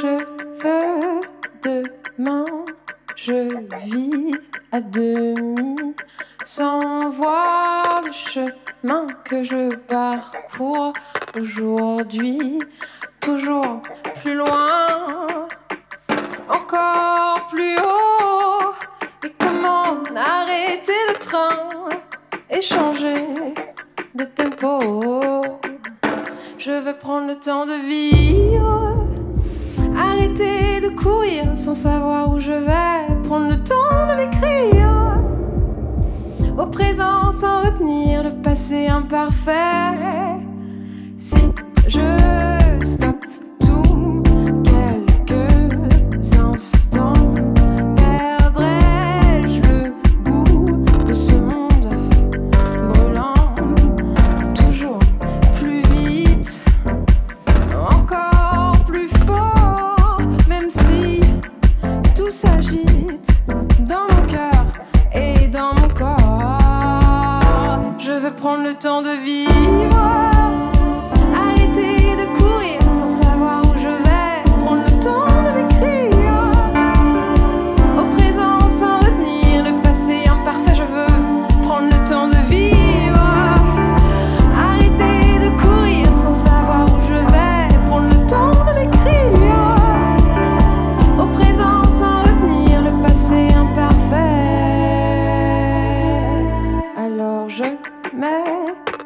Je veux demain, je vis à demi, sans voir le chemin que je parcours aujourd'hui, toujours plus loin, encore plus haut. Mais comment arrêter le train et changer de tempo? Je veux prendre le temps de vivre, arrêter de courir sans savoir où je vais, prendre le temps de m'écrire au présent sans retenir le passé imparfait. Si je stoppe tout quelques instants, perdrai-je le goût de ce monde brûlant? Toujours plus vite, encore plus fort, même si tout s'agite dans mon cœur et dans mon corps. Je veux prendre le temps de vivre,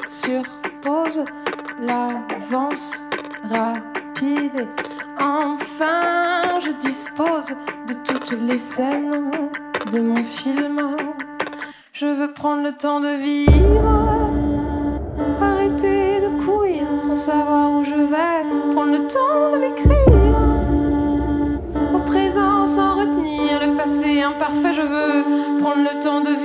sur pause, l'avance rapide. Enfin, je dispose de toutes les scènes de mon film. Je veux prendre le temps de vivre, arrêter de courir sans savoir où je vais, prendre le temps de m'écrire au présent sans retenir le passé imparfait. Je veux prendre le temps de vivre,